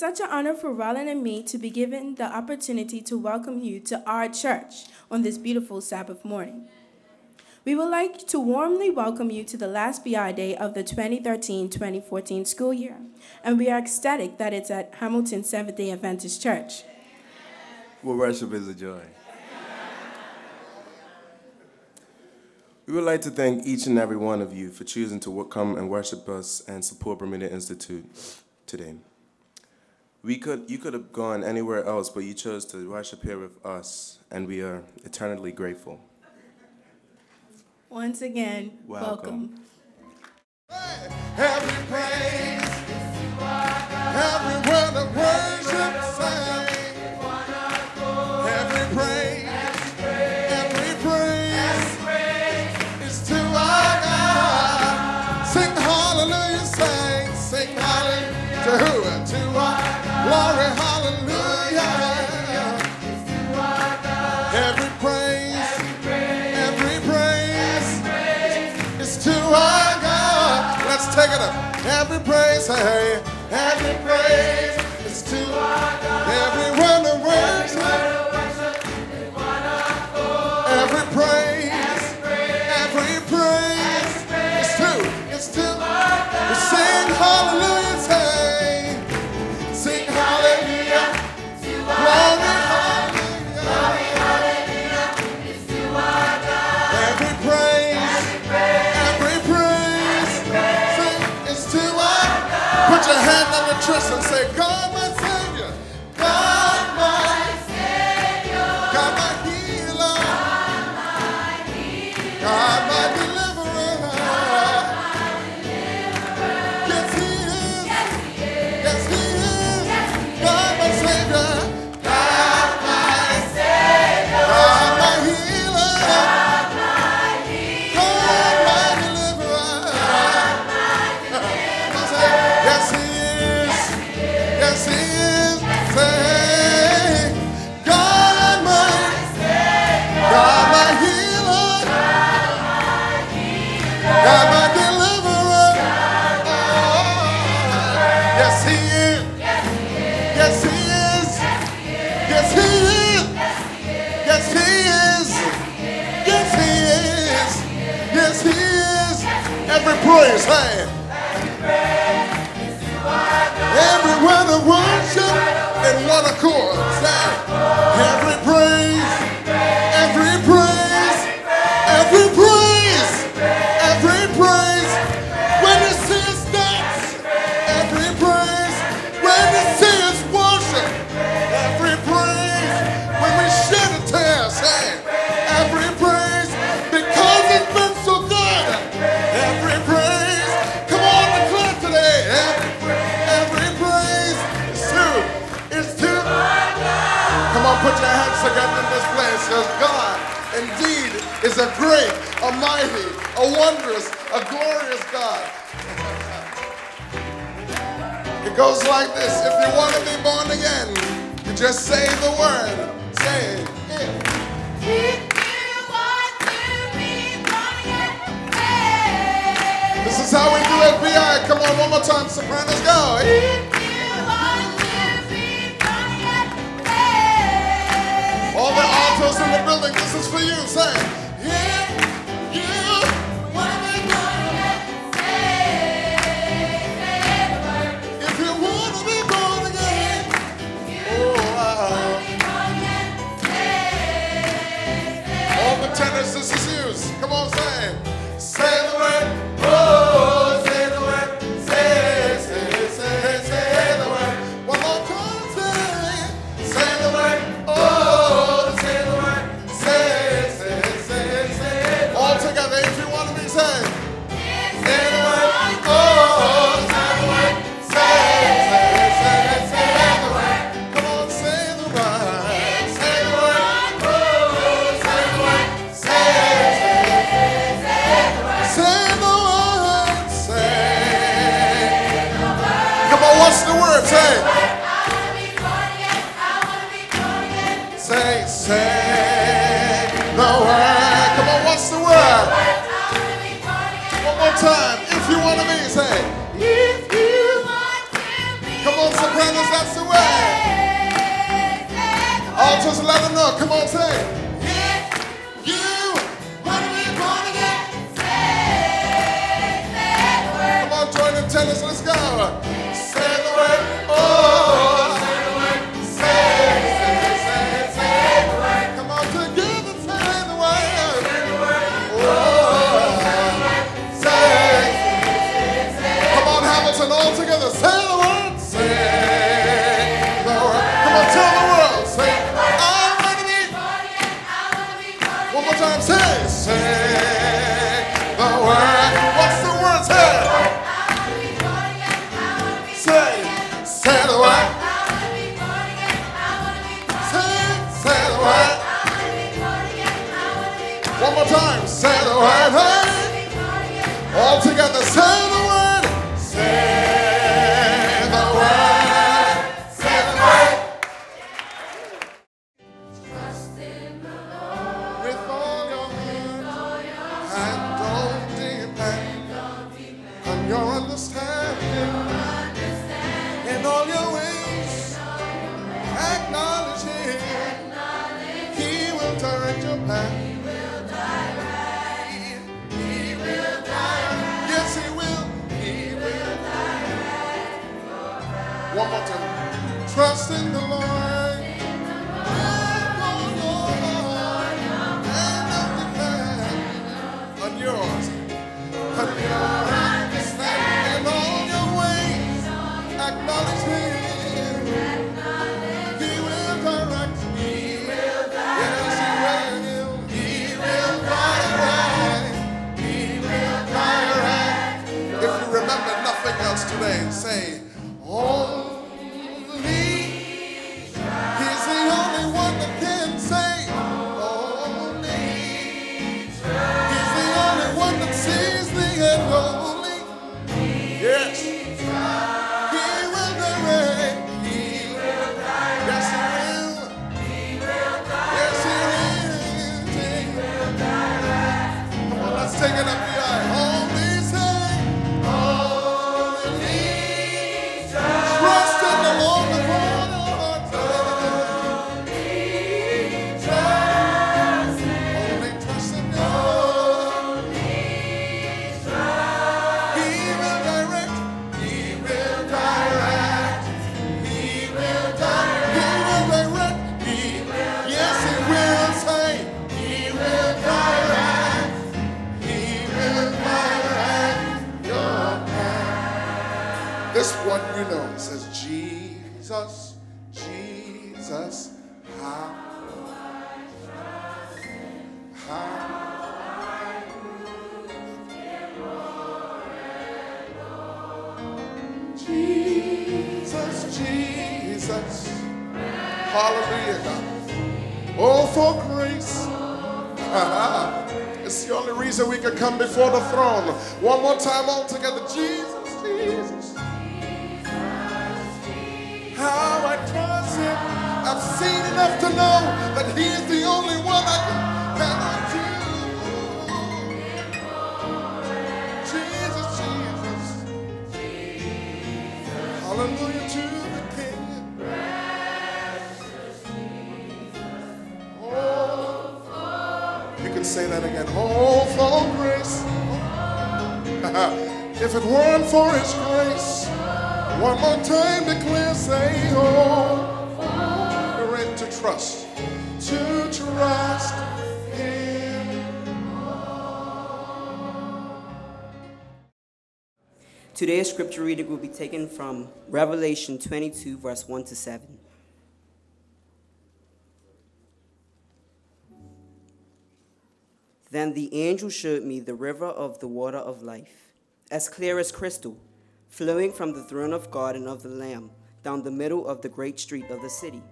It's such an honor for Ronald and me to be given the opportunity to welcome you to our church on this beautiful Sabbath morning. We would like to warmly welcome you to the last BI Day of the 2013-2014 school year, and we are ecstatic that it's at Hamilton Seventh-day Adventist Church. Well, worship is a joy. We would like to thank each and every one of you for choosing to come and worship us and support Bermuda Institute today. You could have gone anywhere else, but you chose to worship here with us, and we are eternally grateful. Once again, welcome. Every praise, every word of worship, every praise. Every praise, hey, every praise is to our God. Every word of worship is wonderful. Every praise is to our God. We sing hallelujah, hey, sing hallelujah, glory hallelujah, glory hallelujah is to our God. Every praise, put your hand on the chest and say, God, my Savior. God, my Savior. God, my healer. God, my healer. God, my deliverer. God, my deliverer. Yes, He is. Yes, He is. Yes, He is. Yes, He is. God, my Savior. God, my Savior. God, my healer. God, my healer. God, my deliverer. God, my deliverer. Yes, He is. Yes, He is. Say, God, my Savior. God, my healer. God, my deliverer. Yes, He is. Yes, He is. Yes, He is. Yes, He is. Yes, He is. Yes, He is. Every praise, hey. Every word of worship in one accord. Every praise, every praise, every praise, every praise. When you see us dance, every praise. When you see us worship, every praise. When we shed a tear, say, every praise, because it's been so good. Every praise. Come on, declare today. Put your hands together in this place, because God indeed is a great, a mighty, a wondrous, a glorious God. It goes like this. If you want to be born again, you just say the word. Say it. If you want to be born again. This is how we do it, BI. Come on, one more time, sopranos, go. If you want all the altars in the building, this is for you, say. If you want to be born again, if you want to be born again, oh wow. All the tenors, this is yours. Come on, say. Say the word, oh, say the word, say the word. One more time, say. Say the word, oh. Time. If you want to be, say. If you want to be. Come on, sopranos, that's just let them know. Come on, say it. Yes, you, when we're born again, say that word. Come on, join in tennis, let's go. Say the word, oh. All together, say the word. Say the word. Say the word. Trust in the Lord with all your heart, and don't depend on your understanding. In all your ways, acknowledge Him. He will direct your path. One more time. Trust in the Lord. And on yours. On your understanding. And all your ways. Acknowledge Him. He will direct me. Yes, He will. He will direct. He will direct. If you remember nothing else today, say, oh. Hallelujah, God. Oh, for grace. It's the only reason we can come before the throne. One more time all together. Jesus, Jesus. How I trust Him. I've seen enough to know that He is the only one I can do. Jesus, Jesus. Hallelujah to the King. Say that again. Oh, for grace. If it weren't for His grace, one more time declare, say, oh, we're in to trust. To trust Him. Today's scripture reading will be taken from Revelation 22, verse 1-7. Then the angel showed me the river of the water of life, as clear as crystal, flowing from the throne of God and of the Lamb, down the middle of the great street of the city.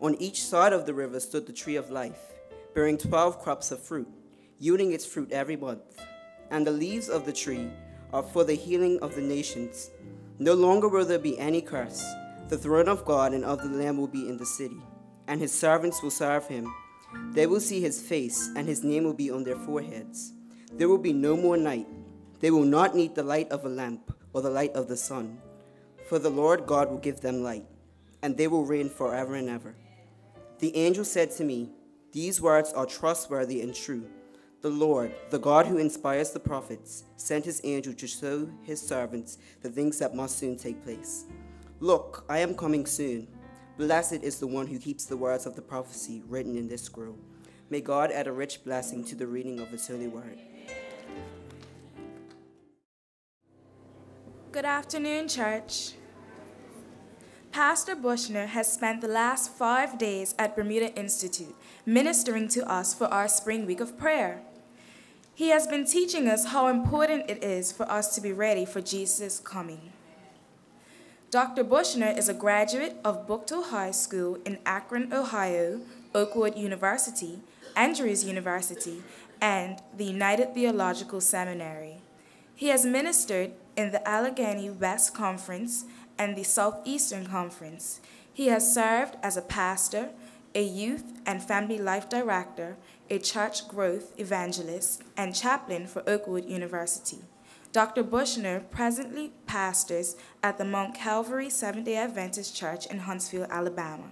On each side of the river stood the tree of life, bearing 12 crops of fruit, yielding its fruit every month. And the leaves of the tree are for the healing of the nations. No longer will there be any curse. The throne of God and of the Lamb will be in the city, and His servants will serve Him. They will see His face, and His name will be on their foreheads. There will be no more night. They will not need the light of a lamp or the light of the sun, for the Lord God will give them light, and they will reign forever and ever. The angel said to me, "These words are trustworthy and true. The Lord, the God who inspires the prophets, sent his angel to show his servants the things that must soon take place. Look, I am coming soon. Blessed is the one who keeps the words of the prophecy written in this scroll." May God add a rich blessing to the reading of his holy word. Good afternoon, church. Pastor Bushner has spent the last 5 days at Bermuda Institute ministering to us for our spring week of prayer. He has been teaching us how important it is for us to be ready for Jesus' coming. Dr. Bushner is a graduate of Buchtel High School in Akron, Ohio, Oakwood University, Andrews University, and the United Theological Seminary. He has ministered in the Allegheny West Conference and the Southeastern Conference. He has served as a pastor, a youth and family life director, a church growth evangelist, and chaplain for Oakwood University. Dr. Bushner presently pastors at the Mount Calvary Seventh-day Adventist Church in Huntsville, Alabama.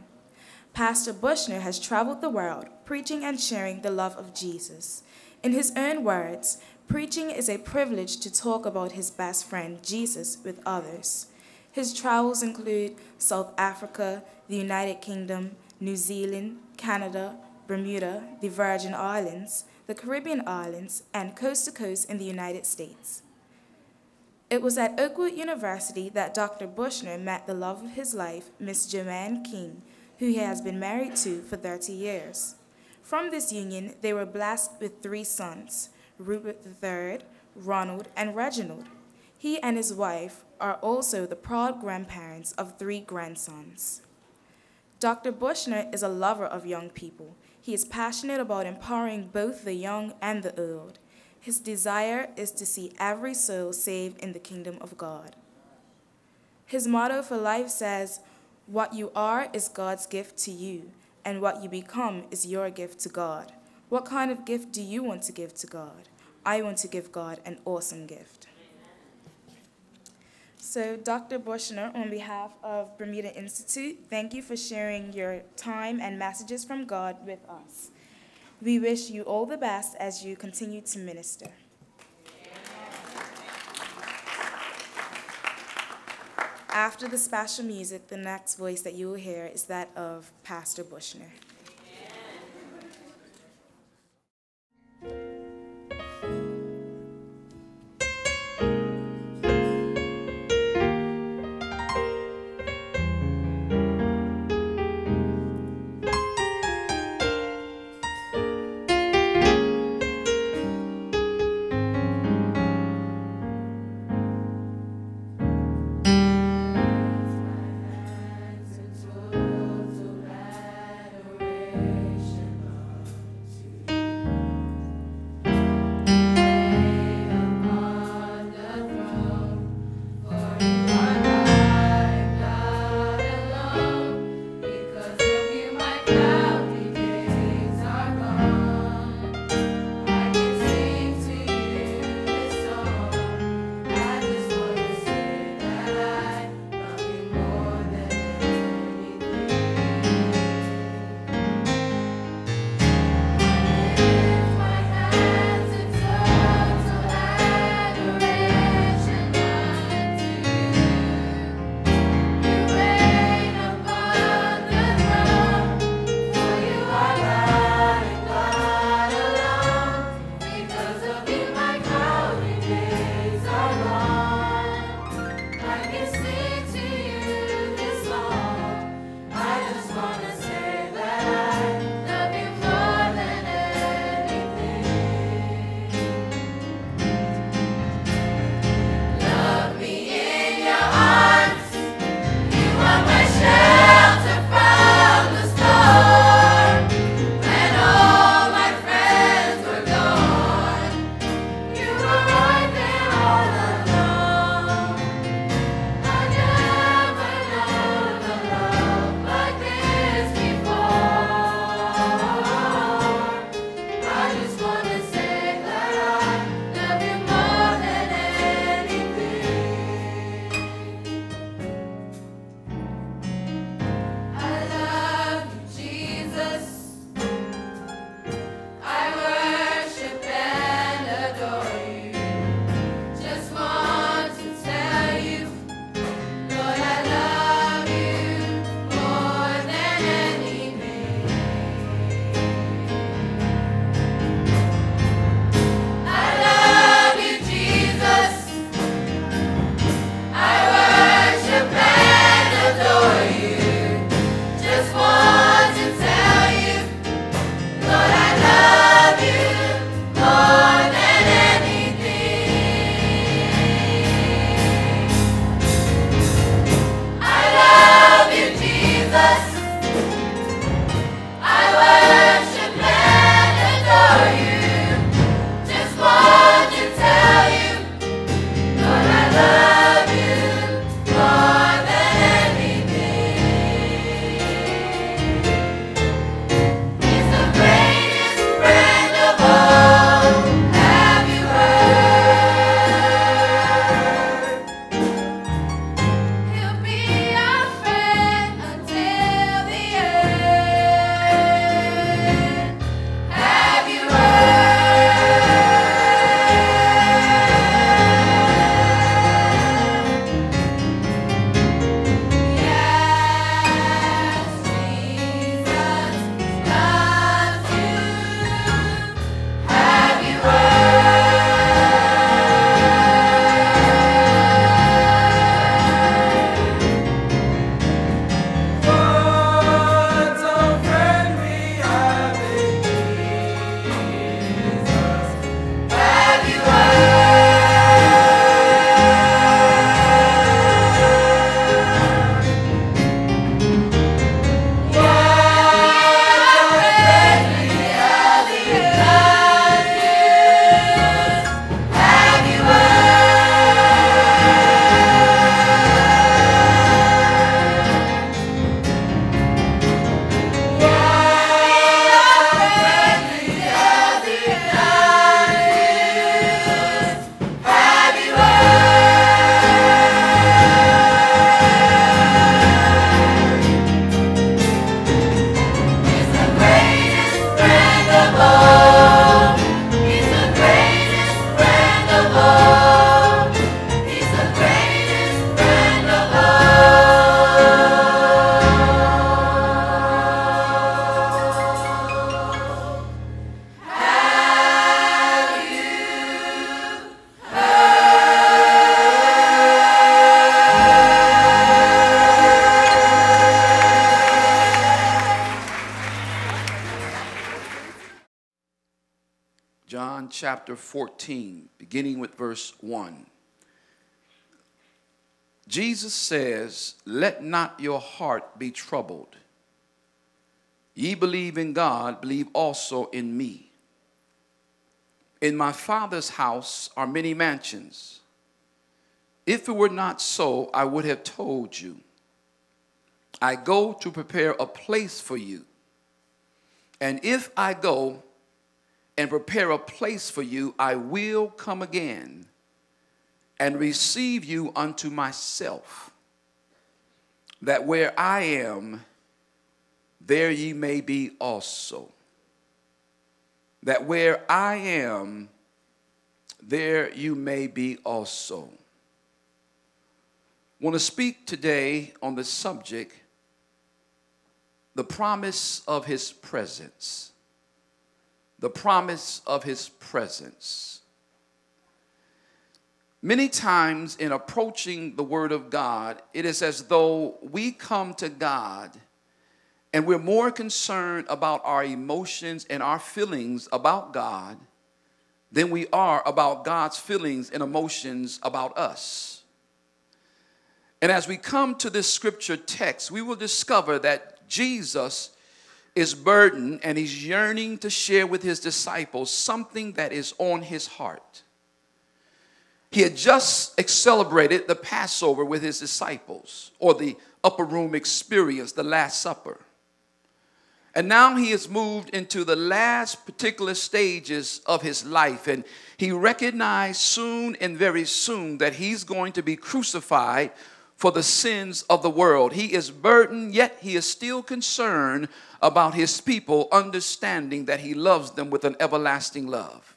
Pastor Bushner has traveled the world preaching and sharing the love of Jesus. In his own words, preaching is a privilege to talk about his best friend, Jesus, with others. His travels include South Africa, the United Kingdom, New Zealand, Canada, Bermuda, the Virgin Islands, the Caribbean Islands, and coast to coast in the United States. It was at Oakwood University that Dr. Bushner met the love of his life, Miss Jermaine King, who he has been married to for 30 years. From this union, they were blessed with 3 sons, Rupert III, Ronald, and Reginald. He and his wife are also the proud grandparents of 3 grandsons. Dr. Bushner is a lover of young people. He is passionate about empowering both the young and the old. His desire is to see every soul saved in the kingdom of God. His motto for life says, "What you are is God's gift to you, and what you become is your gift to God." What kind of gift do you want to give to God? I want to give God an awesome gift. So Dr. Bushner, on behalf of Bermuda Institute, thank you for sharing your time and messages from God with us. We wish you all the best as you continue to minister. After the special music, the next voice that you will hear is that of Pastor Bushner. chapter 14, beginning with verse 1. Jesus says, "Let not your heart be troubled. Ye believe in God, believe also in me. In my Father's house are many mansions. If it were not so, I would have told you. I go to prepare a place for you. And if I go and prepare a place for you, I will come again and receive you unto myself, that where I am, there ye may be also. That where I am, there you may be also." I want to speak today on the subject, the promise of his presence. The promise of his presence. Many times in approaching the Word of God, it is as though we come to God and we're more concerned about our emotions and our feelings about God than we are about God's feelings and emotions about us. And as we come to this scripture text, we will discover that Jesus is burdened and he's yearning to share with his disciples something that is on his heart. He had just celebrated the Passover with his disciples, or the upper room experience, the Last Supper. And now he has moved into the last particular stages of his life. And he recognized soon and very soon that he's going to be crucified for the sins of the world. He is burdened, yet he is still concerned about his people, understanding that he loves them with an everlasting love.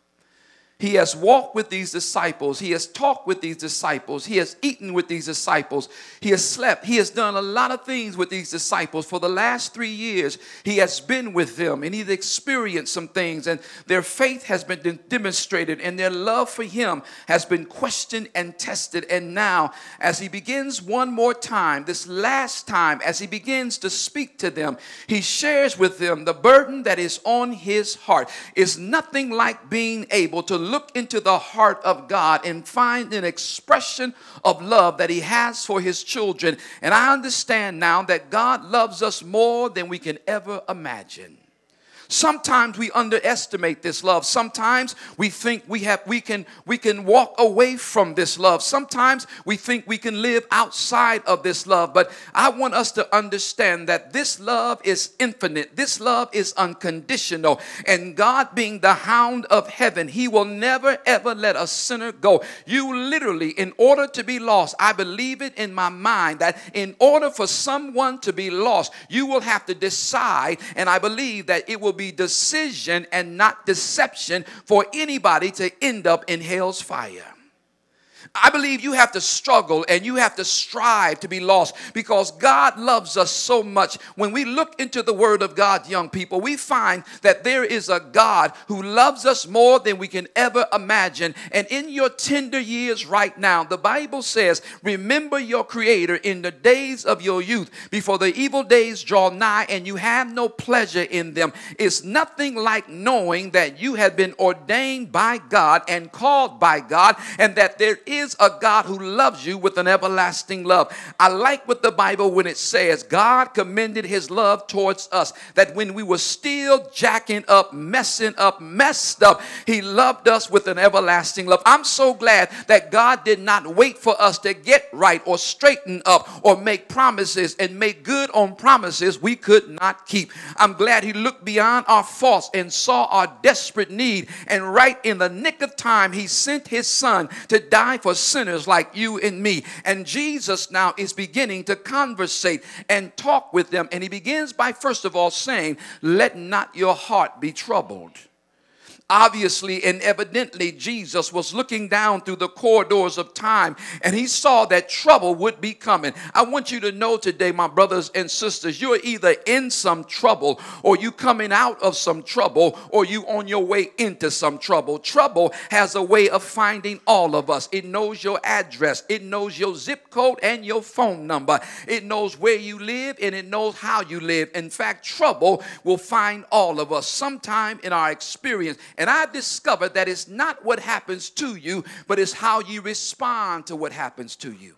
He has walked with these disciples. He has talked with these disciples. He has eaten with these disciples. He has slept. He has done a lot of things with these disciples. For the last 3 years, he has been with them, and he's experienced some things, and their faith has been demonstrated, and their love for him has been questioned and tested. And now, as he begins one more time, this last time, as he begins to speak to them, he shares with them the burden that is on his heart. It's nothing like being able to look into the heart of God and find an expression of love that he has for his children. And I understand now that God loves us more than we can ever imagine. Sometimes we underestimate this love. Sometimes we think we can walk away from this love. Sometimes we think we can live outside of this love. But I want us to understand that this love is infinite. This love is unconditional. And God, being the hound of heaven, he will never ever let a sinner go. You literally, in order to be lost, I believe it in my mind that in order for someone to be lost, you will have to decide, and I believe that it will be decision and not deception for anybody to end up in hell's fire. I believe you have to struggle and you have to strive to be lost, because God loves us so much. When we look into the Word of God, young people, we find that there is a God who loves us more than we can ever imagine. And in your tender years right now, the Bible says, remember your Creator in the days of your youth, before the evil days draw nigh and you have no pleasure in them. It's nothing like knowing that you have been ordained by God and called by God, and that there is a God who loves you with an everlasting love. I like what the Bible when it says, God commended his love towards us, that when we were still jacking up, messing up, messed up, he loved us with an everlasting love. I'm so glad that God did not wait for us to get right or straighten up or make promises and make good on promises we could not keep. I'm glad he looked beyond our faults and saw our desperate need, and right in the nick of time, he sent his son to die for sinners like you and me. And Jesus now is beginning to conversate and talk with them. And he begins by, first of all, saying, "Let not your heart be troubled." Obviously and evidently, Jesus was looking down through the corridors of time, and he saw that trouble would be coming. I want you to know today, my brothers and sisters, you're either in some trouble, or you coming out of some trouble, or you on your way into some trouble. Trouble has a way of finding all of us. It knows your address. It knows your zip code and your phone number. It knows where you live, and it knows how you live. In fact, trouble will find all of us sometime in our experience. And I discovered that it's not what happens to you, but it's how you respond to what happens to you.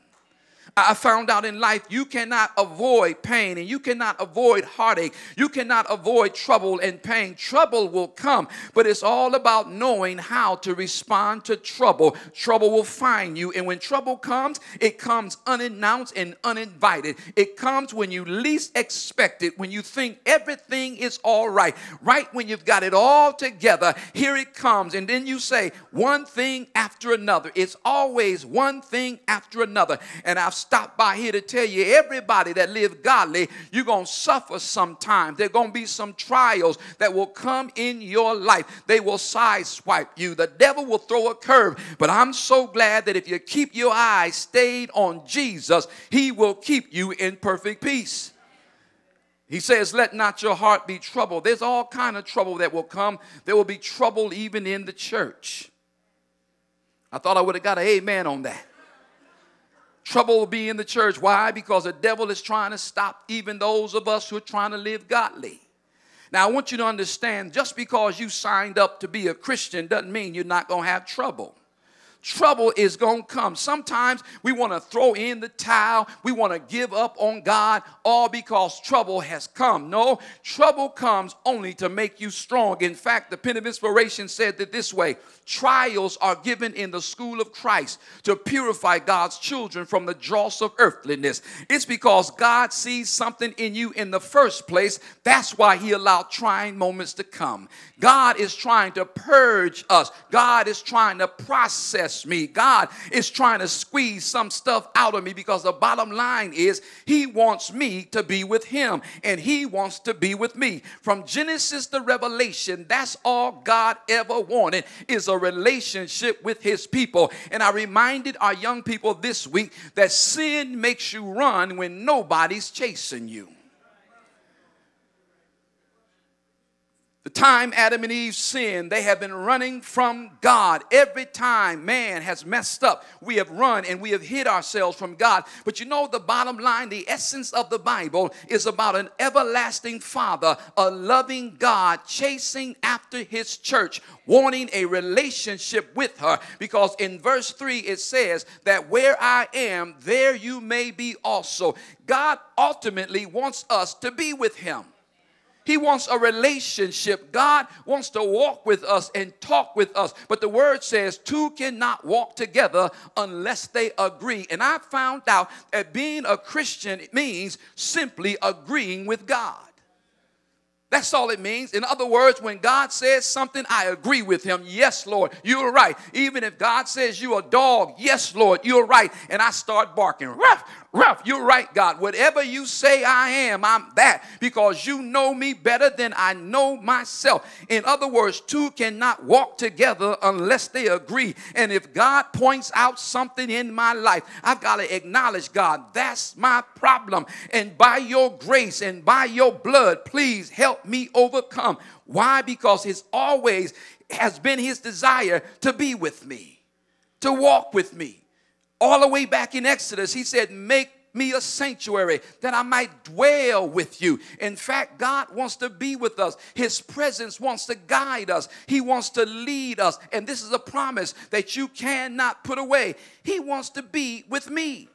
I found out in life you cannot avoid pain and you cannot avoid heartache. You cannot avoid trouble and pain. Trouble will come, but it's all about knowing how to respond to trouble. Trouble will find you, and when trouble comes, it comes unannounced and uninvited. It comes when you least expect it, when you think everything is all right. Right when you've got it all together, here it comes, and then you say one thing after another. It's always one thing after another, and I've stopped by here to tell you, everybody that lives godly, you're going to suffer sometimes. There are going to be some trials that will come in your life. They will sideswipe you. The devil will throw a curve. But I'm so glad that if you keep your eyes stayed on Jesus, he will keep you in perfect peace. He says, let not your heart be troubled. There's all kind of trouble that will come. There will be trouble even in the church. I thought I would have got an amen on that. Trouble will be in the church. Why? Because the devil is trying to stop even those of us who are trying to live godly. Now, I want you to understand, just because you signed up to be a Christian doesn't mean you're not going to have trouble. Trouble is going to come. Sometimes we want to throw in the towel. We want to give up on God, all because trouble has come. No, trouble comes only to make you strong. In fact, the Pen of Inspiration said that this way: trials are given in the school of Christ to purify God's children from the dross of earthliness. It's because God sees something in you in the first place. That's why he allowed trying moments to come. God is trying to purge us. God is trying to process me. God is trying to squeeze some stuff out of me, because the bottom line is he wants me to be with him, and he wants to be with me. From Genesis to Revelation, that's all God ever wanted, is a relationship with his people. And I reminded our young people this week that sin makes you run when nobody's chasing you. The time Adam and Eve sinned, they have been running from God. Every time man has messed up, we have run and we have hid ourselves from God. But you know, the bottom line, the essence of the Bible is about an everlasting Father, a loving God chasing after his church, wanting a relationship with her. Because in verse 3 it says that where I am, there you may be also. God ultimately wants us to be with him. He wants a relationship. God wants to walk with us and talk with us. But the word says two cannot walk together unless they agree. And I found out that being a Christian means simply agreeing with God. That's all it means. In other words, when God says something, I agree with him. Yes, Lord, you're right. Even if God says you're a dog, yes, Lord, you're right. And I start barking, ruff, ruff, you're right, God. Whatever you say I am, I'm that, because you know me better than I know myself. In other words, two cannot walk together unless they agree. And if God points out something in my life, I've got to acknowledge, God, that's my problem. And by your grace and by your blood, please help me overcome. Why? Because it's always has been his desire to be with me, to walk with me. All the way back in Exodus, he said, make me a sanctuary that I might dwell with you. In fact, God wants to be with us. His presence wants to guide us. He wants to lead us. And this is a promise that you cannot put away. He wants to be with me.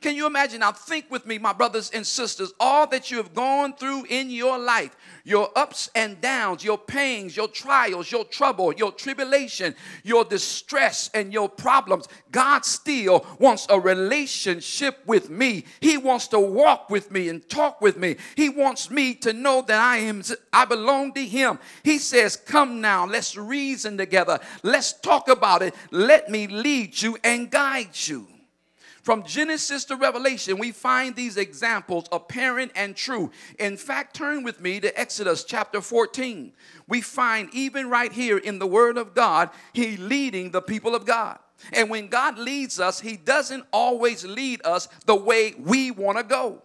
Can you imagine? Now think with me, my brothers and sisters, all that you have gone through in your life, your ups and downs, your pains, your trials, your trouble, your tribulation, your distress, and your problems. God still wants a relationship with me. He wants to walk with me and talk with me. He wants me to know that I belong to him. He says, come now, let's reason together. Let's talk about it. Let me lead you and guide you. From Genesis to Revelation, we find these examples apparent and true. In fact, turn with me to Exodus chapter 14. We find even right here in the Word of God, he leading the people of God. And when God leads us, he doesn't always lead us the way we want to go.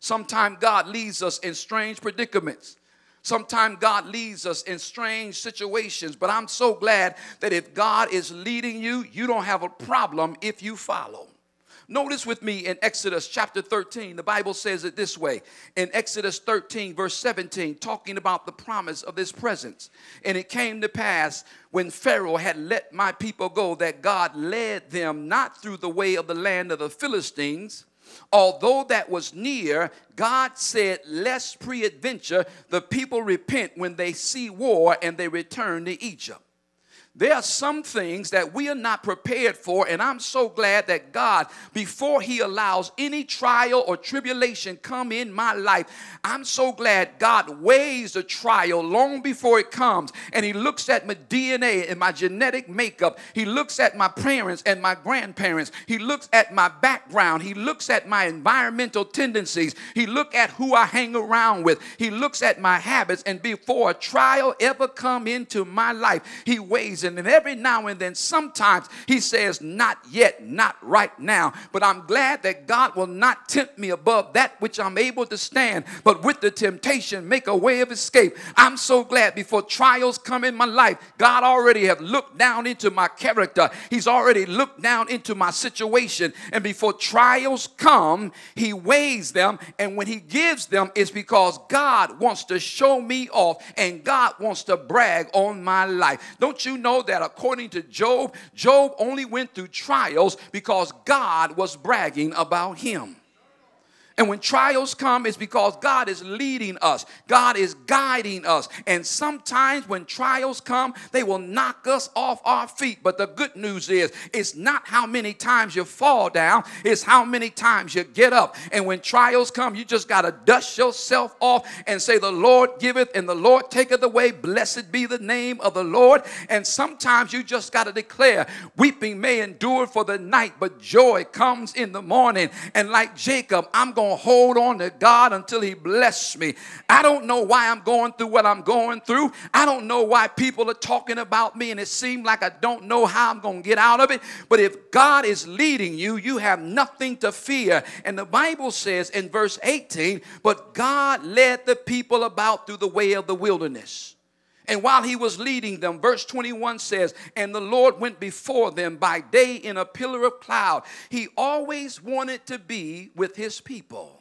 Sometimes God leads us in strange predicaments. Sometimes God leads us in strange situations, but I'm so glad that if God is leading you, you don't have a problem if you follow. Notice with me in Exodus chapter 13, the Bible says it this way. In Exodus 13, verse 17, talking about the promise of this presence. And it came to pass when Pharaoh had let my people go that God led them not through the way of the land of the Philistines, although that was near. God said, lest peradventure the people repent when they see war and they return to Egypt. There are some things that we are not prepared for, and I'm so glad that God, before he allows any trial or tribulation come in my life, I'm so glad God weighs the trial long before it comes, and he looks at my DNA and my genetic makeup. He looks at my parents and my grandparents. He looks at my background. He looks at my environmental tendencies. He looks at who I hang around with. He looks at my habits, and before a trial ever come into my life, he weighs it. And every now and then, sometimes he says, not yet, not right now. But I'm glad that God will not tempt me above that which I'm able to stand, but with the temptation, make a way of escape. I'm so glad before trials come in my life, God already have looked down into my character. He's already looked down into my situation. And before trials come, he weighs them. And when he gives them, it's because God wants to show me off and God wants to brag on my life. Don't you know that according to Job, Job only went through trials because God was bragging about him. And when trials come, it's because God is leading us. God is guiding us. And sometimes when trials come, they will knock us off our feet. But the good news is, it's not how many times you fall down. It's how many times you get up. And when trials come, you just got to dust yourself off and say, the Lord giveth and the Lord taketh away. Blessed be the name of the Lord. And sometimes you just got to declare, weeping may endure for the night, but joy comes in the morning. And like Jacob, I'm going hold on to God until he blesses me. I don't know why I'm going through what I'm going through. I don't know why people are talking about me and it seems like I don't know how I'm going to get out of it. But if God is leading you, you have nothing to fear. And the Bible says in verse 18, but God led the people about through the way of the wilderness. And while he was leading them, verse 21 says, and the Lord went before them by day in a pillar of cloud. He always wanted to be with his people.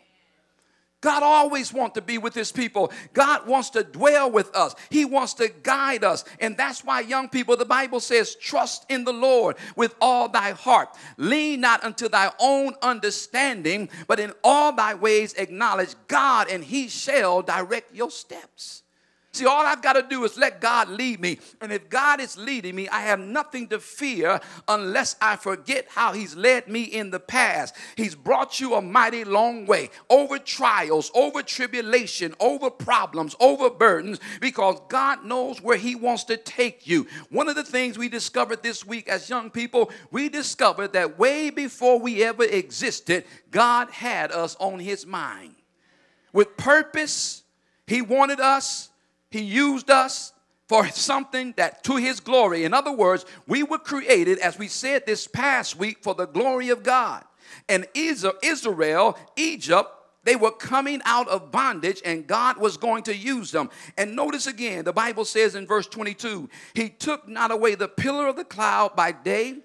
God always wants to be with his people. God wants to dwell with us. He wants to guide us. And that's why, young people, the Bible says, trust in the Lord with all thy heart. Lean not unto thy own understanding, but in all thy ways acknowledge God, and he shall direct your steps. See, all I've got to do is let God lead me. And if God is leading me, I have nothing to fear unless I forget how he's led me in the past. He's brought you a mighty long way over trials, over tribulation, over problems, over burdens, because God knows where he wants to take you. One of the things we discovered this week as young people, we discovered that way before we ever existed, God had us on his mind. With purpose, he wanted us. He used us for something that to his glory. In other words, we were created, as we said this past week, for the glory of God. And Israel, Egypt, they were coming out of bondage, and God was going to use them. And notice again, the Bible says in verse 22, he took not away the pillar of the cloud by day,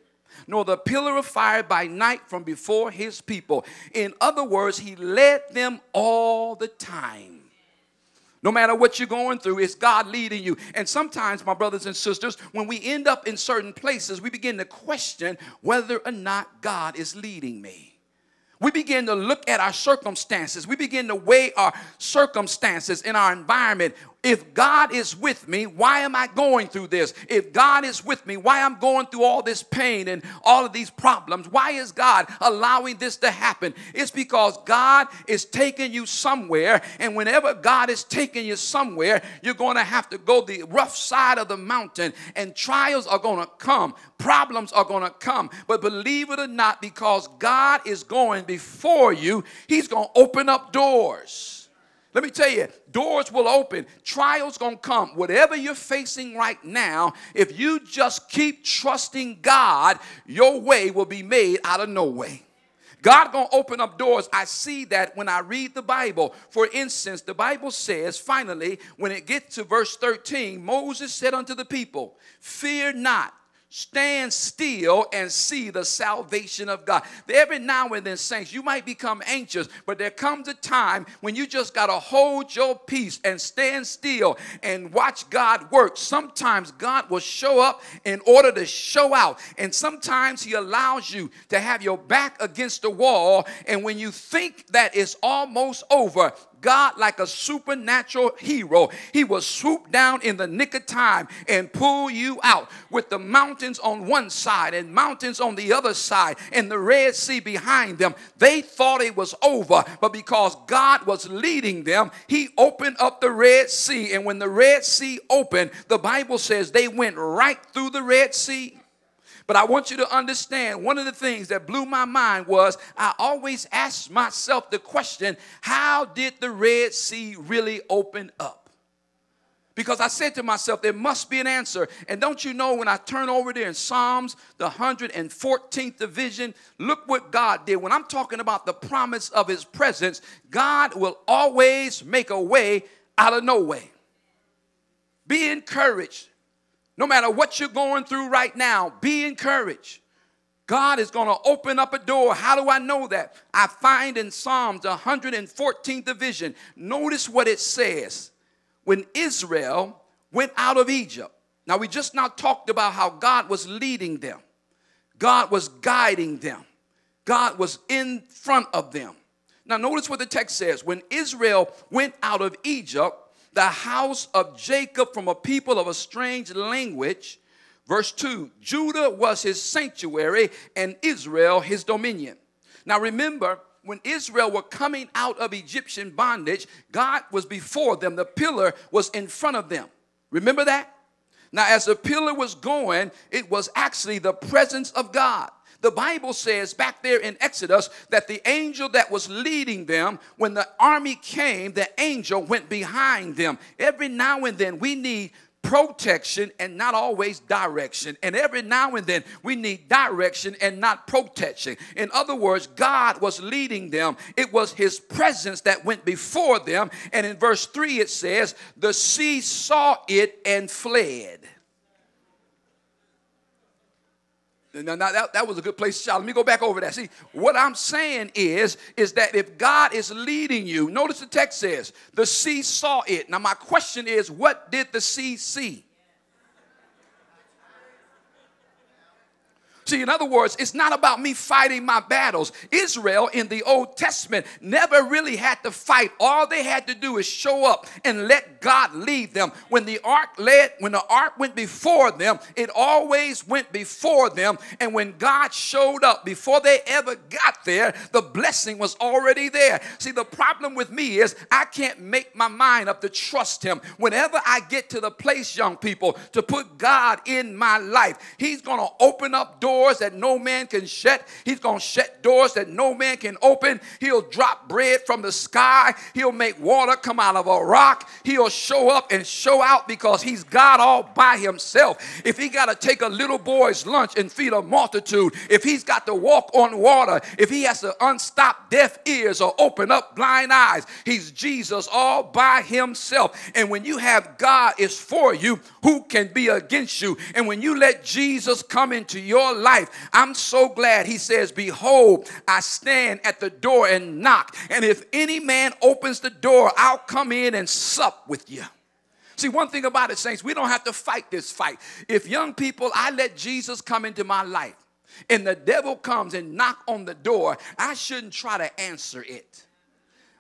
nor the pillar of fire by night from before his people. In other words, he led them all the time. No matter what you're going through, it's God leading you. And sometimes, my brothers and sisters, when we end up in certain places, we begin to question whether or not God is leading me. We begin to look at our circumstances. We begin to weigh our circumstances in our environment. If God is with me, why am I going through this? If God is with me, why am I going through all this pain and all of these problems? Why is God allowing this to happen? It's because God is taking you somewhere, and whenever God is taking you somewhere, you're going to have to go the rough side of the mountain, and trials are going to come. Problems are going to come. But believe it or not, because God is going before you, he's going to open up doors. Let me tell you, doors will open. Trials going to come. Whatever you're facing right now, if you just keep trusting God, your way will be made out of no way. God going to open up doors. I see that when I read the Bible. For instance, the Bible says, finally, when it gets to verse 13, Moses said unto the people, fear not, stand still and see the salvation of God. Every now and then, saints, you might become anxious, but there comes a time when you just got to hold your peace and stand still and watch God work. Sometimes God will show up in order to show out, and sometimes he allows you to have your back against the wall, and when you think that it's almost over, God, like a supernatural hero, he will swoop down in the nick of time and pull you out, with the mountains on one side and mountains on the other side and the Red Sea behind them. They thought it was over, but because God was leading them, he opened up the Red Sea. And when the Red Sea opened, the Bible says they went right through the Red Sea. But I want you to understand, one of the things that blew my mind was I always asked myself the question, how did the Red Sea really open up? Because I said to myself, there must be an answer. And don't you know, when I turn over there in Psalms, the 114th division, look what God did. When I'm talking about the promise of his presence, God will always make a way out of no way. Be encouraged. No matter what you're going through right now, be encouraged. God is going to open up a door. How do I know that? I find in Psalms 114th division. Notice what it says. When Israel went out of Egypt. Now, we just now talked about how God was leading them. God was guiding them. God was in front of them. Now, notice what the text says. When Israel went out of Egypt, the house of Jacob from a people of a strange language. Verse 2, Judah was his sanctuary and Israel his dominion. Now remember, when Israel were coming out of Egyptian bondage, God was before them. The pillar was in front of them. Remember that? Now as the pillar was going, it was actually the presence of God. The Bible says back there in Exodus that the angel that was leading them, when the army came, the angel went behind them. Every now and then we need protection and not always direction. And every now and then we need direction and not protection. In other words, God was leading them. It was his presence that went before them. And in verse 3 it says, the sea saw it and fled. Now, that was a good place to shout. Let me go back over that. See, what I'm saying is that if God is leading you, notice the text says, the sea saw it. Now, my question is, what did the sea see? See, in other words, it's not about me fighting my battles. Israel in the Old Testament never really had to fight. All they had to do is show up and let God lead them. When the ark went before them, it always went before them. And when God showed up, before they ever got there, the blessing was already there. See, the problem with me is I can't make my mind up to trust him. Whenever I get to the place, young people, to put God in my life, he's going to open up doors that no man can shut. He's going to shut doors that no man can open. He'll drop bread from the sky. He'll make water come out of a rock. He'll show up and show out because he's God all by himself. If he got to take a little boy's lunch and feed a multitude, if he's got to walk on water, if he has to unstop deaf ears or open up blind eyes, he's Jesus all by himself. And when you have God is for you, who can be against you? And when you let Jesus come into your life, I'm so glad he says, behold, I stand at the door and knock. And if any man opens the door, I'll come in and sup with you. See, one thing about it, saints, we don't have to fight this fight. If young people, I let Jesus come into my life and the devil comes and knocks on the door, I shouldn't try to answer it.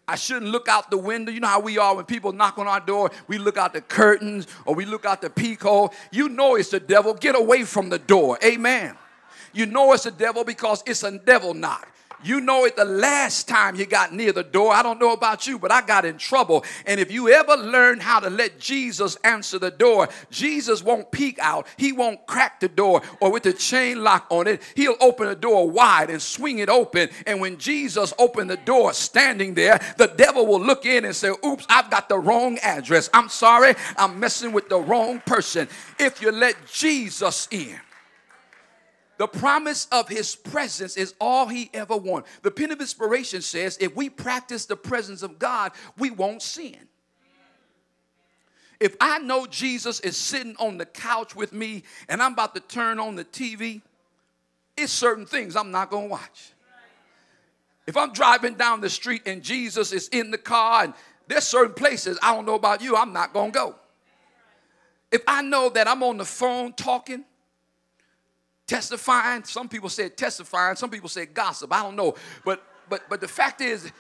I shouldn't look out the window. You know how we are when people knock on our door. We look out the curtains or we look out the peek hole. You know it's the devil. Get away from the door. Amen. You know it's the devil because it's a devil knock. You know it the last time you got near the door. I don't know about you, but I got in trouble. And if you ever learn how to let Jesus answer the door, Jesus won't peek out. He won't crack the door or with the chain lock on it. He'll open the door wide and swing it open. And when Jesus opened the door standing there, the devil will look in and say, oops, I've got the wrong address. I'm sorry, I'm messing with the wrong person. If you let Jesus in. The promise of his presence is all he ever wanted. The pen of inspiration says if we practice the presence of God, we won't sin. If I know Jesus is sitting on the couch with me and I'm about to turn on the TV, it's certain things I'm not going to watch. If I'm driving down the street and Jesus is in the car, and there's certain places, I don't know about you, I'm not going to go. If I know that I'm on the phone talking, testifying, some people said testifying, some people said gossip, I don't know. But the fact is,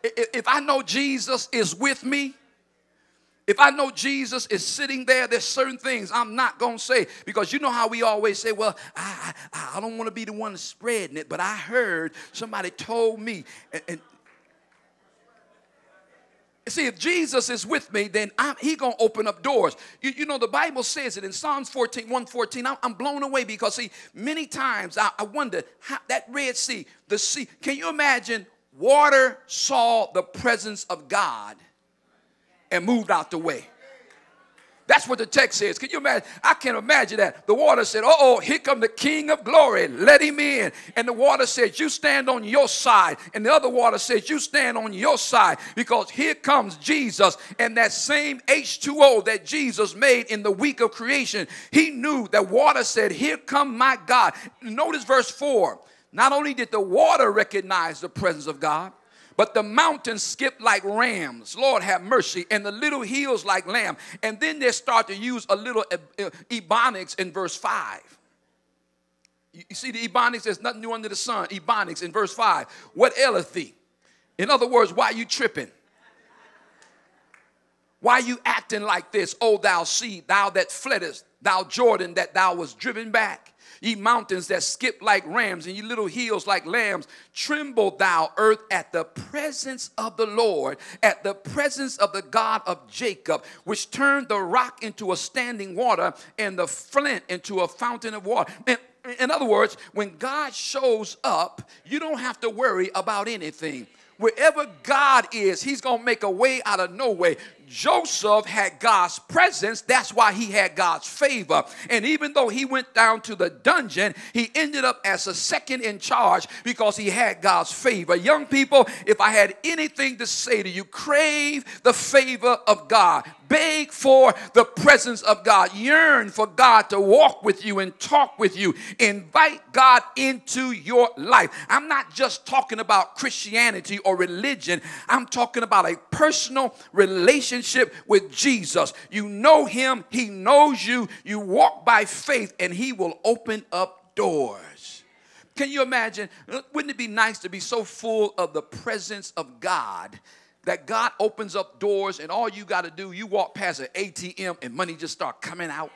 if I know Jesus is with me, if I know Jesus is sitting there, there's certain things I'm not going to say. Because you know how we always say, well, I don't want to be the one spreading it, but I heard somebody told me. And see, if Jesus is with me, then he's going to open up doors. You know, the Bible says it in Psalms 114. I'm blown away because, see, many times I wonder how that Red Sea, the sea, can you imagine water saw the presence of God and moved out the way? That's what the text says. Can you imagine? I can't imagine that. The water said, uh-oh, here come the King of Glory. Let him in. And the water said, you stand on your side. And the other water said, you stand on your side, because here comes Jesus. And that same H2O that Jesus made in the week of creation, he knew that water said, here come my God. Notice verse 4. Not only did the water recognize the presence of God, but the mountains skipped like rams, Lord have mercy, and the little hills like lamb. And then they start to use a little ebonics in verse 5. You see the ebonics, there's nothing new under the sun. Ebonics in verse 5. What aileth thee? In other words, why are you tripping? Why are you acting like this, O thou sea, thou that fleddest, thou Jordan that thou was driven back? Ye mountains that skip like rams, and ye little hills like lambs, tremble thou earth at the presence of the Lord, at the presence of the God of Jacob, which turned the rock into a standing water and the flint into a fountain of water. In other words, when God shows up, you don't have to worry about anything. Wherever God is, he's going to make a way out of no way. Joseph had God's presence. That's why he had God's favor. And even though he went down to the dungeon, he ended up as a second in charge because he had God's favor. Young people, if I had anything to say to you, crave the favor of God. Beg for the presence of God. Yearn for God to walk with you and talk with you. Invite God into your life. I'm not just talking about Christianity or religion. I'm talking about a personal relationship with Jesus. You know him. He knows you. You walk by faith and he will open up doors. Can you imagine? Wouldn't it be nice to be so full of the presence of God that God opens up doors and all you got to do, you walk past an ATM and money just start coming out?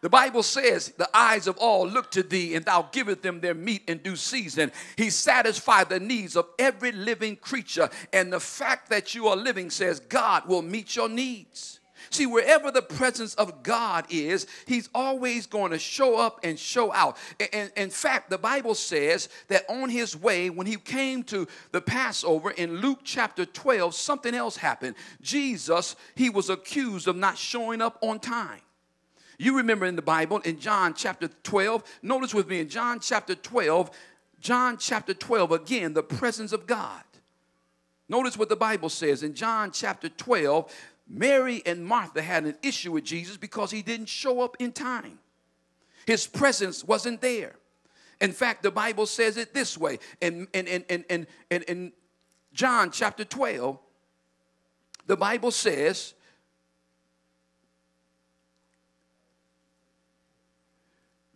The Bible says, the eyes of all look to thee, and thou giveth them their meat in due season. He satisfied the needs of every living creature. And the fact that you are living says God will meet your needs. See, wherever the presence of God is, he's always going to show up and show out. And in fact, the Bible says that on his way, when he came to the Passover in Luke chapter 12, something else happened. Jesus, he was accused of not showing up on time. You remember in the Bible, in John chapter 12, notice with me in John chapter 12, again, the presence of God. Notice what the Bible says in John chapter 12, Mary and Martha had an issue with Jesus because he didn't show up in time. His presence wasn't there. In fact, the Bible says it this way. In John chapter 12, the Bible says,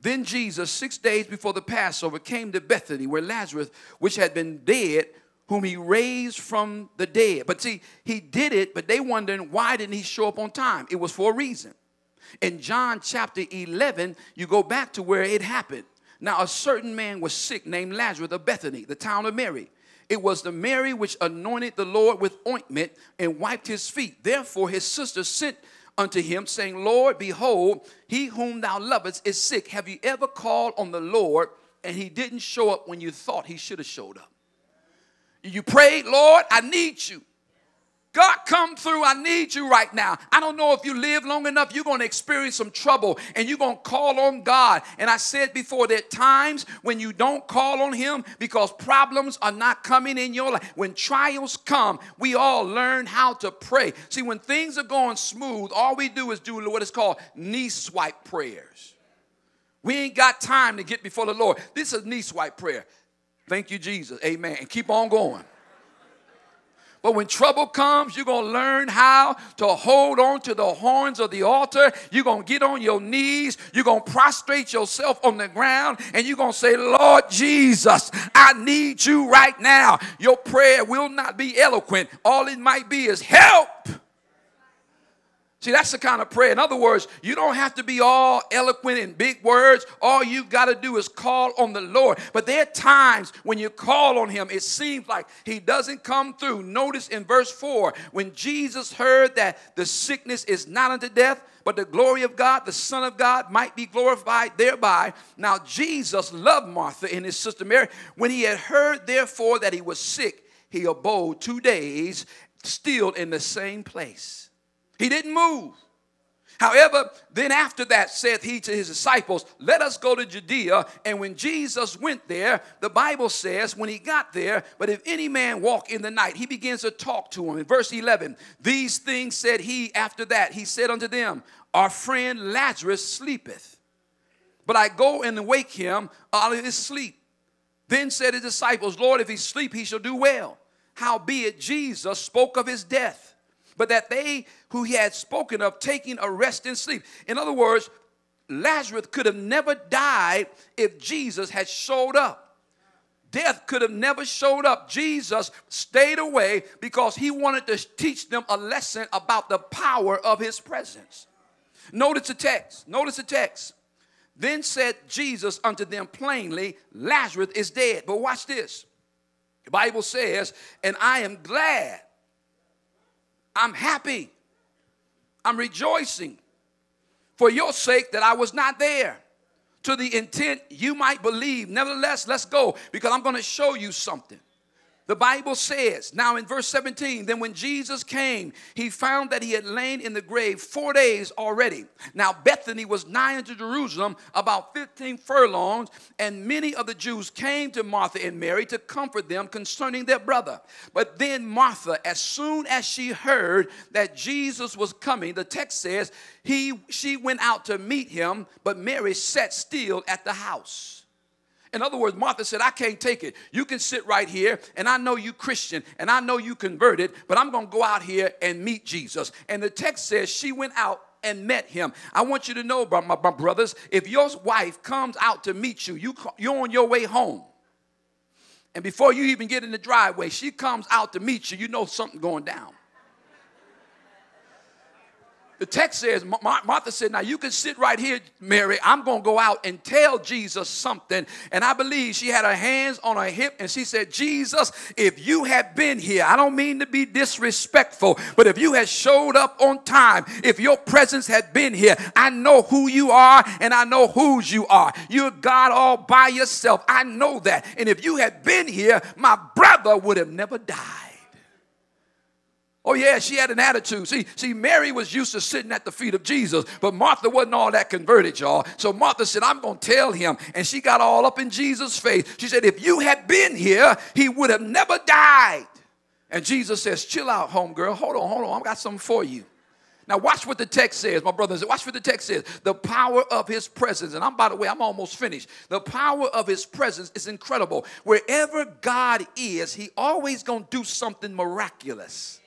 then Jesus, 6 days before the Passover, came to Bethany, where Lazarus, which had been dead, whom he raised from the dead. But see, he did it, but they wondering why didn't he show up on time? It was for a reason. In John chapter 11, you go back to where it happened. Now, a certain man was sick named Lazarus of Bethany, the town of Mary. It was the Mary which anointed the Lord with ointment and wiped his feet. Therefore, his sister sent unto him, saying, Lord, behold, he whom thou lovest is sick. Have you ever called on the Lord and he didn't show up when you thought he should have showed up? You prayed, Lord, I need you. God, come through. I need you right now. I don't know if you live long enough, you're going to experience some trouble and you're going to call on God. And I said before, there are times when you don't call on him because problems are not coming in your life. When trials come, we all learn how to pray. See, when things are going smooth, all we do is do what is called knee swipe prayers. We ain't got time to get before the Lord. This is knee swipe prayer. Thank you, Jesus. Amen. And keep on going. But when trouble comes, you're going to learn how to hold on to the horns of the altar. You're going to get on your knees. You're going to prostrate yourself on the ground. And you're going to say, Lord Jesus, I need you right now. Your prayer will not be eloquent. All it might be is help. See, that's the kind of prayer. In other words, you don't have to be all eloquent in big words. All you've got to do is call on the Lord. But there are times when you call on him, it seems like he doesn't come through. Notice in verse 4, when Jesus heard that the sickness is not unto death, but the glory of God, the Son of God, might be glorified thereby. Now, Jesus loved Martha and his sister Mary. When he had heard, therefore, that he was sick, he abode 2 days, still in the same place. He didn't move. However, then after that saith he to his disciples, let us go to Judea. And when Jesus went there, the Bible says when he got there, but if any man walk in the night, he begins to talk to him. In verse 11, these things said he after that. He said unto them, our friend Lazarus sleepeth, but I go and wake him out of his sleep. Then said his disciples, Lord, if he sleep, he shall do well. Howbeit Jesus spoke of his death, but that they who he had spoken of taking a rest and sleep. In other words, Lazarus could have never died if Jesus had showed up. Death could have never showed up. Jesus stayed away because he wanted to teach them a lesson about the power of his presence. Notice the text. Notice the text. Then said Jesus unto them plainly, Lazarus is dead. But watch this. The Bible says, and I am glad, I'm happy, I'm rejoicing for your sake that I was not there, to the intent you might believe. Nevertheless, let's go, because I'm going to show you something. The Bible says, now in verse 17, then when Jesus came, he found that he had lain in the grave 4 days already. Now Bethany was nigh unto Jerusalem, about 15 furlongs, and many of the Jews came to Martha and Mary to comfort them concerning their brother. But then Martha, as soon as she heard that Jesus was coming, the text says, she went out to meet him, but Mary sat still at the house. In other words, Martha said, I can't take it. You can sit right here, and I know you Christian, and I know you converted, but I'm going to go out here and meet Jesus. And the text says she went out and met him. I want you to know, my brothers, if your wife comes out to meet you, you're on your way home. And before you even get in the driveway, she comes out to meet you, you know something going down. The text says, Martha said, now you can sit right here, Mary. I'm going to go out and tell Jesus something. And I believe she had her hands on her hip and she said, Jesus, if you had been here, I don't mean to be disrespectful, but if you had showed up on time, if your presence had been here, I know who you are and I know whose you are. You're God all by yourself. I know that. And if you had been here, my brother would have never died. Oh, yeah, she had an attitude. See, Mary was used to sitting at the feet of Jesus, but Martha wasn't all that converted, y'all. So Martha said, I'm going to tell him. And she got all up in Jesus' face. She said, if you had been here, he would have never died. And Jesus says, chill out, homegirl. Hold on. I've got something for you. Now, watch what the text says, my brothers. Watch what the text says. The power of his presence. And by the way, I'm almost finished. The power of his presence is incredible. Wherever God is, he always going to do something miraculous.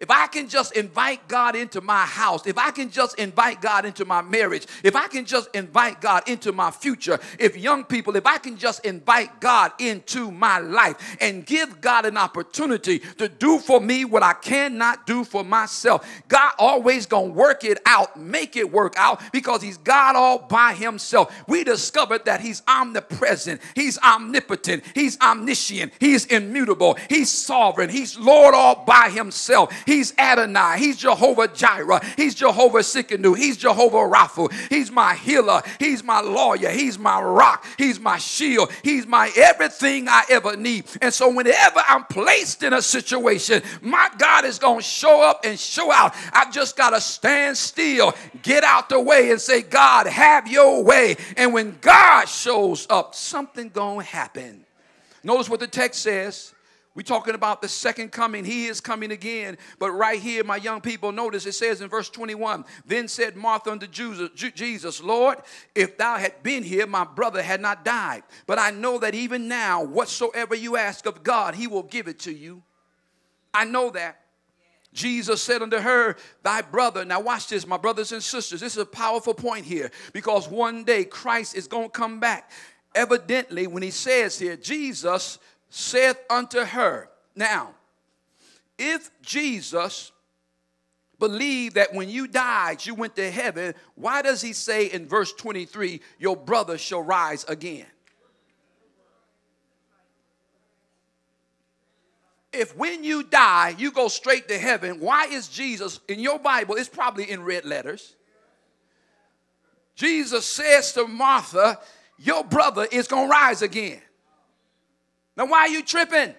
If I can just invite God into my house, if I can just invite God into my marriage, if I can just invite God into my future, if young people, if I can just invite God into my life and give God an opportunity to do for me what I cannot do for myself, God always gonna work it out, make it work out, because he's God all by himself. We discovered that he's omnipresent, he's omnipotent, he's omniscient, he's immutable, he's sovereign, he's Lord all by himself. He's Adonai. He's Jehovah Jireh. He's Jehovah Sikkenu. He's Jehovah Rapha. He's my healer. He's my lawyer. He's my rock. He's my shield. He's my everything I ever need. And so whenever I'm placed in a situation, my God is going to show up and show out. I've just got to stand still, get out the way and say, God, have your way. And when God shows up, something going to happen. Notice what the text says. We're talking about the second coming. He is coming again. But right here, my young people, notice it says in verse 21, then said Martha unto Jesus, Lord, if thou had been here, my brother had not died. But I know that even now, whatsoever you ask of God, he will give it to you. I know that. Jesus said unto her, thy brother. Now watch this, my brothers and sisters. This is a powerful point here, because one day Christ is going to come back. Evidently, when he says here, Jesus saith unto her. Now, if Jesus believed that when you died, you went to heaven, why does he say in verse 23, your brother shall rise again? If when you die, you go straight to heaven, why is Jesus, in your Bible, it's probably in red letters. Jesus says to Martha, your brother is going to rise again. Now, why are you tripping?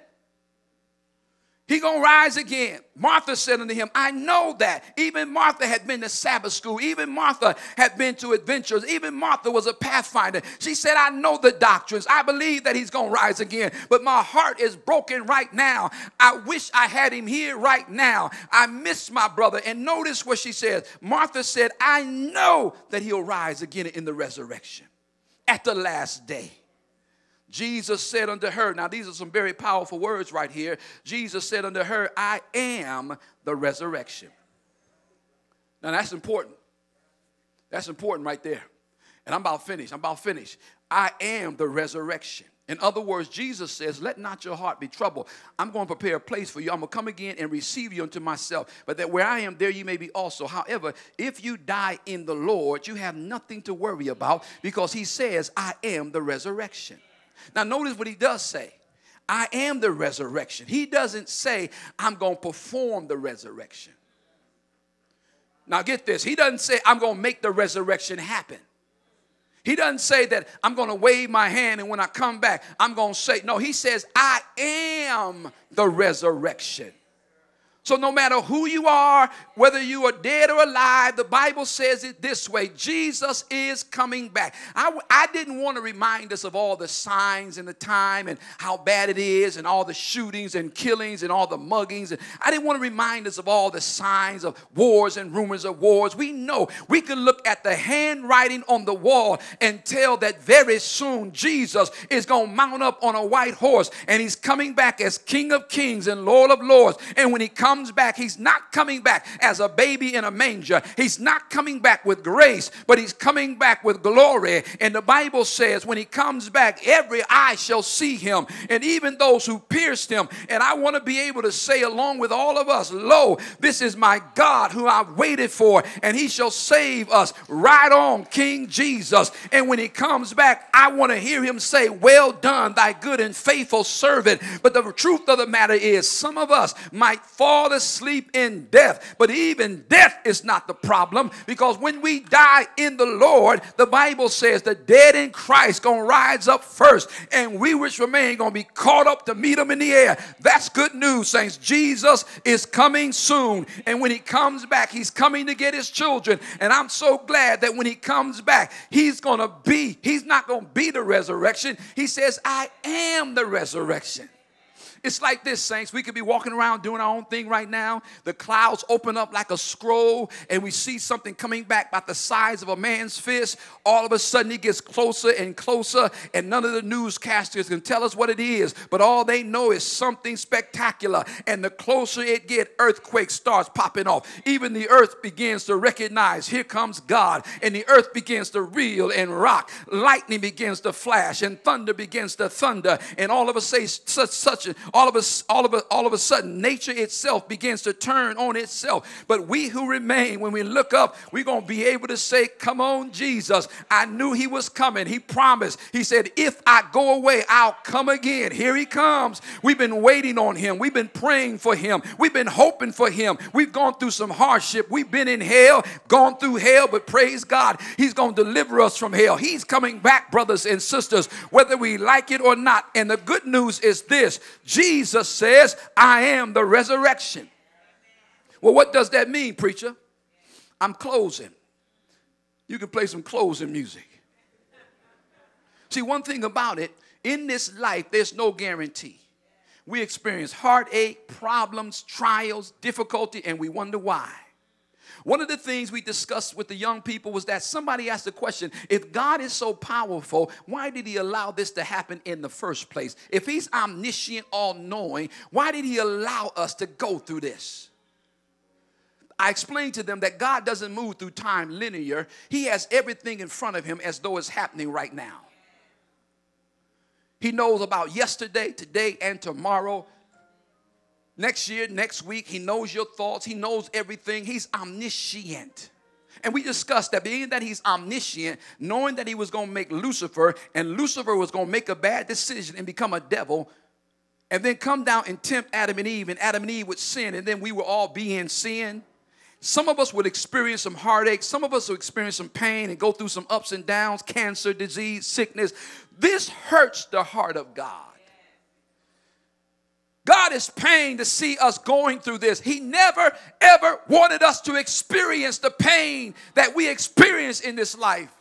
He going to rise again. Martha said unto him, I know that. Even Martha had been to Sabbath school. Even Martha had been to adventures. Even Martha was a pathfinder. She said, I know the doctrines. I believe that he's going to rise again. But my heart is broken right now. I wish I had him here right now. I miss my brother. And notice what she says. Martha said, I know that he'll rise again in the resurrection at the last day. Jesus said unto her, now these are some very powerful words right here. Jesus said unto her, I am the resurrection. Now that's important. That's important right there. And I'm about finished. I am the resurrection. In other words, Jesus says, let not your heart be troubled. I'm going to prepare a place for you. I'm going to come again and receive you unto myself. But that where I am, there you may be also. However, if you die in the Lord, you have nothing to worry about, because he says, I am the resurrection. Now, notice what he does say. I am the resurrection. He doesn't say, I'm going to perform the resurrection. Now, get this. He doesn't say, I'm going to make the resurrection happen. He doesn't say that I'm going to wave my hand and when I come back, I'm going to say, no, he says, I am the resurrection. So no matter who you are, whether you are dead or alive, the Bible says it this way: Jesus is coming back. I didn't want to remind us of all the signs and the time and how bad it is and all the shootings and killings and all the muggings. And I didn't want to remind us of all the signs of wars and rumors of wars. We know we can look at the handwriting on the wall and tell that very soon Jesus is going to mount up on a white horse and he's coming back as King of Kings and Lord of Lords. And when he comes back, he's not coming back as a baby in a manger. He's not coming back with grace, but he's coming back with glory. And the Bible says when he comes back, every eye shall see him, and even those who pierced him. And I want to be able to say along with all of us, lo, this is my God who I've waited for, and he shall save us. Right on, King Jesus. And when he comes back, I want to hear him say, well done, thy good and faithful servant. But the truth of the matter is, some of us might fall asleep in death, but even death is not the problem, because when we die in the Lord, the Bible says the dead in Christ gonna rise up first, and we which remain gonna be caught up to meet them in the air. That's good news, saints. Jesus is coming soon, and when he comes back, he's coming to get his children. And I'm so glad that when he comes back, he's not gonna be the resurrection. He says, I am the resurrection. It's like this, saints. We could be walking around doing our own thing right now. The clouds open up like a scroll, and we see something coming back about the size of a man's fist. All of a sudden, it gets closer and closer, and none of the newscasters can tell us what it is. But all they know is something spectacular. And the closer it gets, earthquake starts popping off. Even the earth begins to recognize, here comes God. And the earth begins to reel and rock. Lightning begins to flash, and thunder begins to thunder. And all of a sudden, all of a sudden, nature itself begins to turn on itself. But we who remain, when we look up, we're going to be able to say, come on, Jesus. I knew he was coming. He promised. He said, if I go away, I'll come again. Here he comes. We've been waiting on him. We've been praying for him. We've been hoping for him. We've gone through some hardship. We've been in hell, gone through hell, but praise God, he's going to deliver us from hell. He's coming back, brothers and sisters, whether we like it or not. And the good news is this: Jesus says, I am the resurrection. Well, what does that mean, preacher? I'm closing. You can play some closing music. See, one thing about it, in this life, there's no guarantee. We experience heartache, problems, trials, difficulty, and we wonder why. One of the things we discussed with the young people was that somebody asked the question, if God is so powerful, why did he allow this to happen in the first place? If he's omniscient, all-knowing, why did he allow us to go through this? I explained to them that God doesn't move through time linear. He has everything in front of him as though it's happening right now. He knows about yesterday, today, and tomorrow. Next year, next week, he knows your thoughts. He knows everything. He's omniscient. And we discussed that being that he's omniscient, knowing that he was going to make Lucifer, and Lucifer was going to make a bad decision and become a devil, and then come down and tempt Adam and Eve, and Adam and Eve would sin, and then we would all be in sin. Some of us would experience some heartache. Some of us would experience some pain and go through some ups and downs, cancer, disease, sickness. This hurts the heart of God. God is pained to see us going through this. He never, ever wanted us to experience the pain that we experience in this life.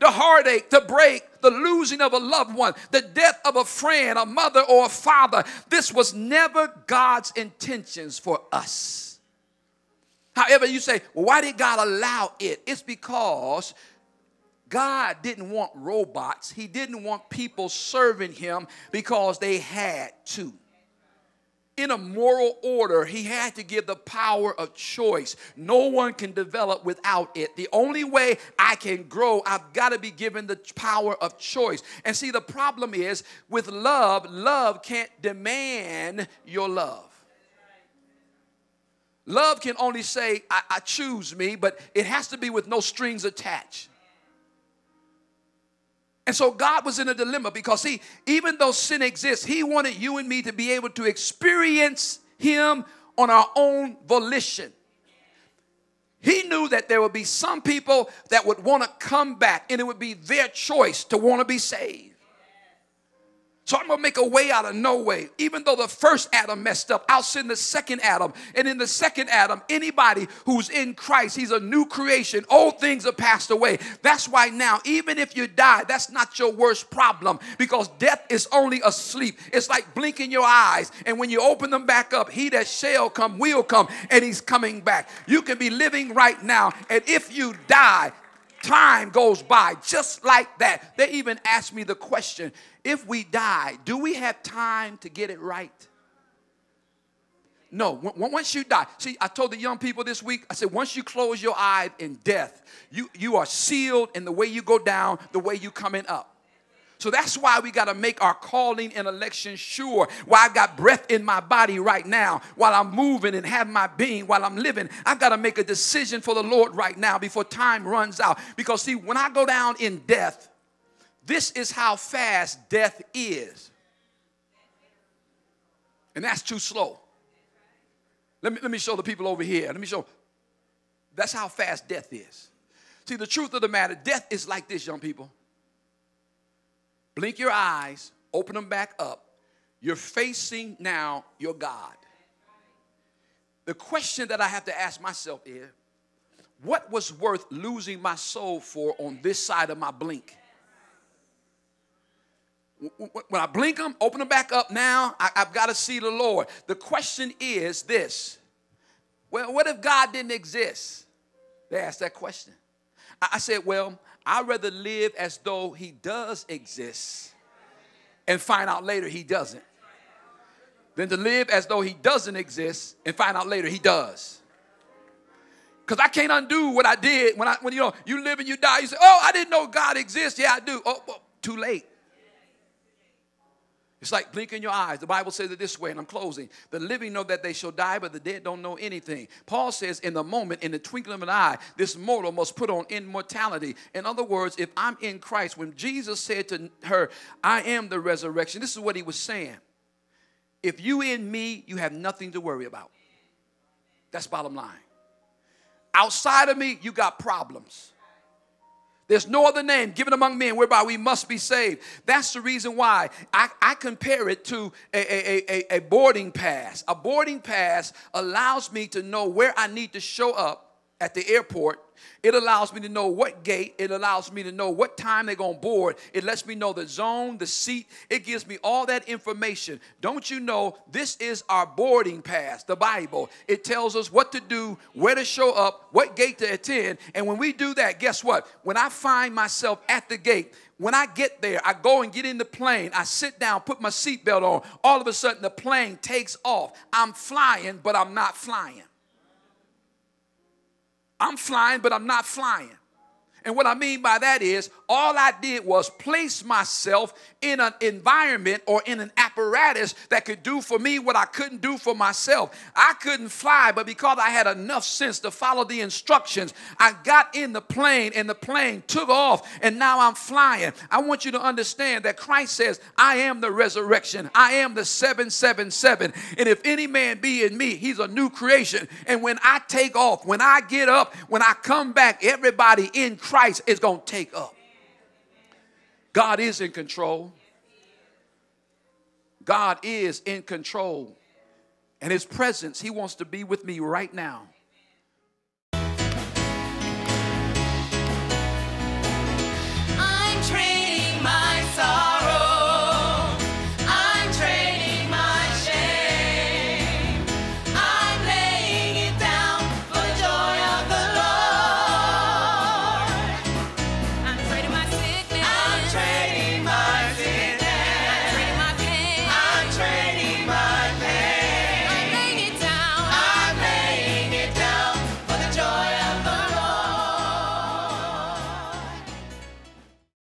The heartache, the break, the losing of a loved one, the death of a friend, a mother or a father. This was never God's intentions for us. However, you say, well, why did God allow it? It's because God didn't want robots. He didn't want people serving him because they had to. In a moral order, he had to give the power of choice. No one can develop without it. The only way I can grow, I've got to be given the power of choice. And see, the problem is with love, love can't demand your love. Love can only say, I choose me, but it has to be with no strings attached. And so God was in a dilemma because, see, even though sin exists, he wanted you and me to be able to experience him on our own volition. He knew that there would be some people that would want to come back, and it would be their choice to want to be saved. So I'm going to make a way out of no way. Even though the first Adam messed up, I'll send the second Adam. And in the second Adam, anybody who's in Christ, he's a new creation. Old things are passed away. That's why now, even if you die, that's not your worst problem, because death is only asleep. It's like blinking your eyes. And when you open them back up, he that shall come will come, and he's coming back. You can be living right now, and if you die, time goes by just like that. They even asked me the question, if we die, do we have time to get it right? No, once you die. See, I told the young people this week, I said, once you close your eyes in death, you are sealed in the way you go down, the way you coming up. So that's why we got to make our calling and election sure. While I got breath in my body right now, while I'm moving and have my being, while I'm living, I've got to make a decision for the Lord right now before time runs out. Because see, when I go down in death, this is how fast death is. And that's too slow. Let me show the people over here. Let me show. That's how fast death is. See, the truth of the matter, death is like this, young people. Blink your eyes, open them back up. You're facing now your God. The question that I have to ask myself is, what was worth losing my soul for on this side of my blink? When I blink them, open them back up now, I've got to see the Lord. The question is this, well, what if God didn't exist? They asked that question. I said, well, I'd rather live as though he does exist and find out later he doesn't, than to live as though he doesn't exist and find out later he does. Because I can't undo what I did. When you know, you live and you die, you say, oh, I didn't know God exists. Yeah, I do. Oh, too late. It's like blinking your eyes. The Bible says it this way, and I'm closing. The living know that they shall die, but the dead don't know anything. Paul says, in the moment, in the twinkling of an eye, this mortal must put on immortality. In other words, if I'm in Christ, when Jesus said to her, I am the resurrection, this is what he was saying. If you in me, you have nothing to worry about. That's bottom line. Outside of me, you got problems. There's no other name given among men whereby we must be saved. That's the reason why I compare it to a boarding pass. A boarding pass allows me to know where I need to show up at the airport. It allows me to know what gate. It allows me to know what time they're going to board. It lets me know the zone, the seat. It gives me all that information. Don't you know this is our boarding pass, the Bible. It tells us what to do, where to show up, what gate to attend. And when we do that, guess what? When I find myself at the gate, when I get there, I go and get in the plane. I sit down, put my seatbelt on. All of a sudden, the plane takes off. I'm flying, but I'm not flying. I'm flying, but I'm not flying. And what I mean by that is all I did was place myself in an environment or in an apparatus that could do for me what I couldn't do for myself. I couldn't fly, but because I had enough sense to follow the instructions, I got in the plane and the plane took off and now I'm flying. I want you to understand that Christ says, I am the resurrection. I am the 777. And if any man be in me, he's a new creation. And when I take off, when I get up, when I come back, everybody in Christ is going to take up. God is in control. God is in control. And his presence, he wants to be with me right now.